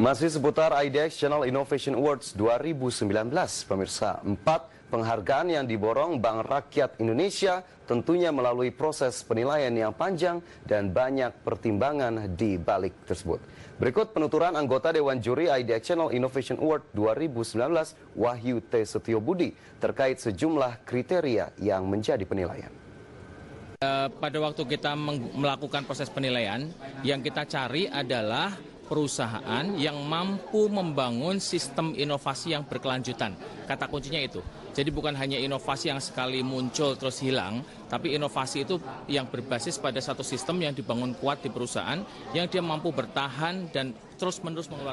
Masih seputar IDX Channel Innovation Awards 2019, pemirsa, 4 penghargaan yang diborong Bank Rakyat Indonesia tentunya melalui proses penilaian yang panjang dan banyak pertimbangan di balik tersebut. Berikut penuturan anggota Dewan Juri IDX Channel Innovation Award 2019 Wahyu T. Setiabudi terkait sejumlah kriteria yang menjadi penilaian. Pada waktu kita melakukan proses penilaian, yang kita cari adalah perusahaan yang mampu membangun sistem inovasi yang berkelanjutan. Kata kuncinya itu. Jadi bukan hanya inovasi yang sekali muncul terus hilang, tapi inovasi itu yang berbasis pada satu sistem yang dibangun kuat di perusahaan, yang dia mampu bertahan dan terus-menerus mengeluarkan.